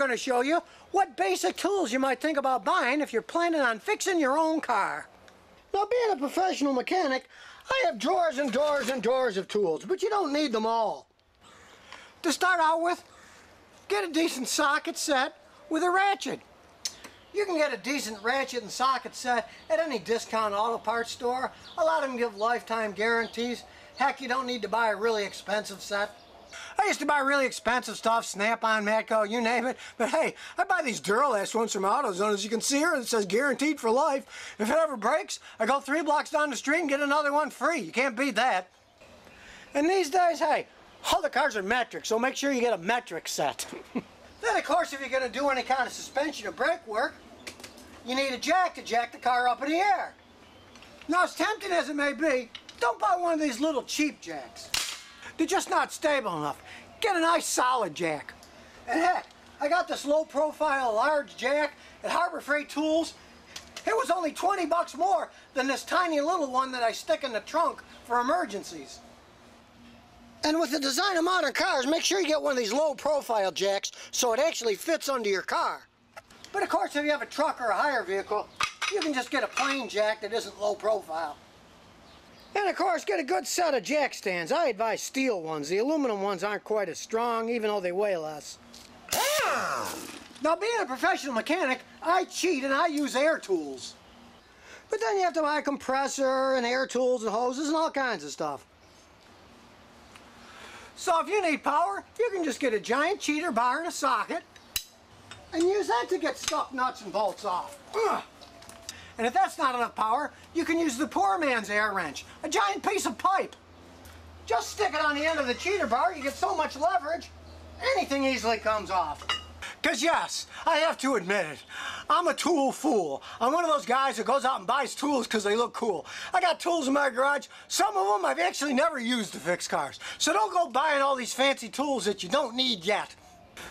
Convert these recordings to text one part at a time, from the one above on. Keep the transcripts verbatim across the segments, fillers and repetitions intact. I'm going to show you what basic tools you might think about buying if you're planning on fixing your own car. Now, being a professional mechanic, I have drawers and drawers and drawers of tools, but you don't need them all. To start out with, get a decent socket set with a ratchet. You can get a decent ratchet and socket set at any discount auto parts store. A lot of them give lifetime guarantees. Heck, you don't need to buy a really expensive set. I used to buy really expensive stuff, Snap-on, Matco, you name it. But hey, I buy these Duralasts ones from AutoZone. As you can see here, it says guaranteed for life. If it ever breaks, I go three blocks down the street and get another one free. You can't beat that. And these days, hey, all the cars are metric, so make sure you get a metric set. Then, of course, if you're going to do any kind of suspension or brake work, you need a jack to jack the car up in the air. Now, as tempting as it may be, don't buy one of these little cheap jacks. They're just not stable enough. Get a nice solid jack. And heck, I got this low profile large jack at Harbor Freight Tools. It was only twenty bucks more than this tiny little one that I stick in the trunk for emergencies. And with the design of modern cars, make sure you get one of these low profile jacks so it actually fits under your car. But of course, if you have a truck or a hire vehicle, you can just get a plain jack that isn't low profile. And of course, get a good set of jack stands. I advise steel ones. The aluminum ones aren't quite as strong, even though they weigh less. Now, being a professional mechanic, I cheat and I use air tools. But then you have to buy a compressor and air tools and hoses and all kinds of stuff. So if you need power, you can just get a giant cheater bar and a socket and use that to get stuck nuts and bolts off. Ugh. And if that's not enough power, you can use the poor man's air wrench, a giant piece of pipe. Just stick it on the end of the cheater bar, you get so much leverage, anything easily comes off. Because yes, I have to admit it, I'm a tool fool. I'm one of those guys who goes out and buys tools because they look cool. I got tools in my garage. Some of them I've actually never used to fix cars. So don't go buying all these fancy tools that you don't need yet.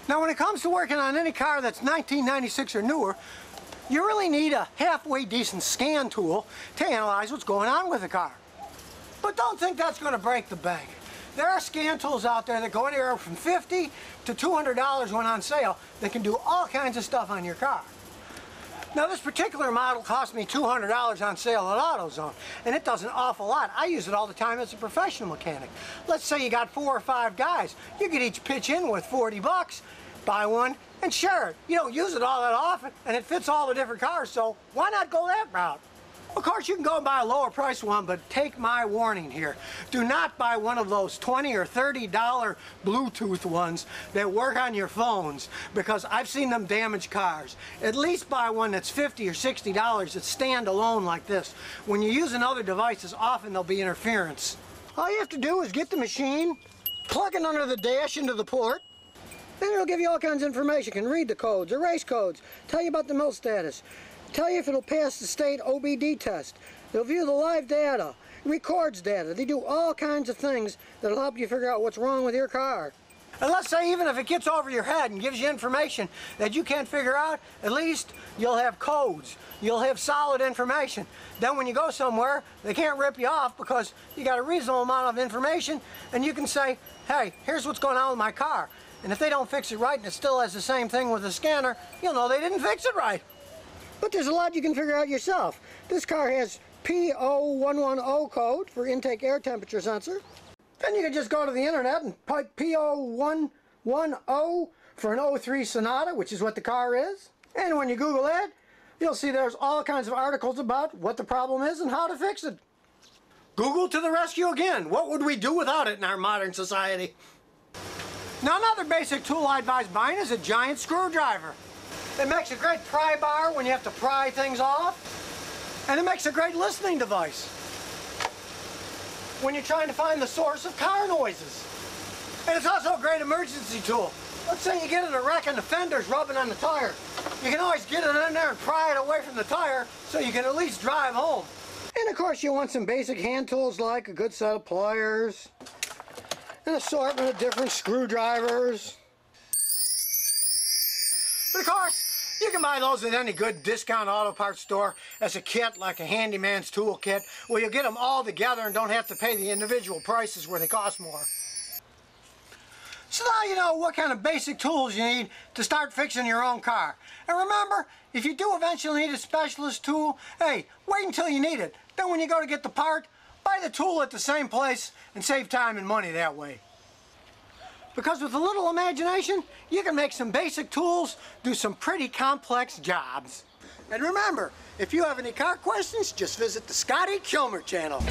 Now, when it comes to working on any car that's nineteen ninety-six or newer, you really need a halfway decent scan tool to analyze what's going on with the car. But don't think that's going to break the bank. There are scan tools out there that go anywhere from fifty dollars to two hundred dollars when on sale that can do all kinds of stuff on your car. Now, this particular model cost me two hundred dollars on sale at AutoZone, and it does an awful lot. I use it all the time as a professional mechanic. Let's say you got four or five guys. You could each pitch in with forty bucks, buy one, and share it. You don't use it all that often, and it fits all the different cars, so why not go that route? Of course, you can go and buy a lower price one, but take my warning here. Do not buy one of those twenty or thirty dollar Bluetooth ones that work on your phones, because I've seen them damage cars. At least buy one that's fifty or sixty dollars that's standalone like this. When you use another device, often there'll be interference. All you have to do is get the machine, plug it under the dash into the port, then it'll give you all kinds of information. You can read the codes, erase codes, tell you about the mill status, tell you if it'll pass the state O B D test. They'll view the live data, records data. They do all kinds of things that'll help you figure out what's wrong with your car. And let's say even if it gets over your head and gives you information that you can't figure out, at least you'll have codes. You'll have solid information. Then when you go somewhere, they can't rip you off because you got a reasonable amount of information, and you can say, hey, here's what's going on with my car. And if they don't fix it right and it still has the same thing with the scanner, you'll know they didn't fix it right. But there's a lot you can figure out yourself. This car has P O one one zero code for intake air temperature sensor. Then you can just go to the internet and type P O one one zero for an oh three Sonata, which is what the car is. And when you Google that, you'll see there's all kinds of articles about what the problem is and how to fix it. Google to the rescue again. What would we do without it in our modern society? Now, another basic tool I advise buying is a giant screwdriver. It makes a great pry bar when you have to pry things off, and it makes a great listening device when you're trying to find the source of car noises. And it's also a great emergency tool. Let's say you get in a wreck and the fender's rubbing on the tire. You can always get it in there and pry it away from the tire so you can at least drive home. And of course, you want some basic hand tools like a good set of pliers, an assortment of different screwdrivers. But of course, you can buy those at any good discount auto parts store as a kit, like a handyman's tool kit, where you'll get them all together and don't have to pay the individual prices where they cost more. So now you know what kind of basic tools you need to start fixing your own car. And remember, if you do eventually need a specialist tool, hey, wait until you need it. Then when you go to get the part, buy the tool at the same place and save time and money that way. Because with a little imagination, you can make some basic tools do some pretty complex jobs. And remember, if you have any car questions, just visit the Scotty Kilmer channel.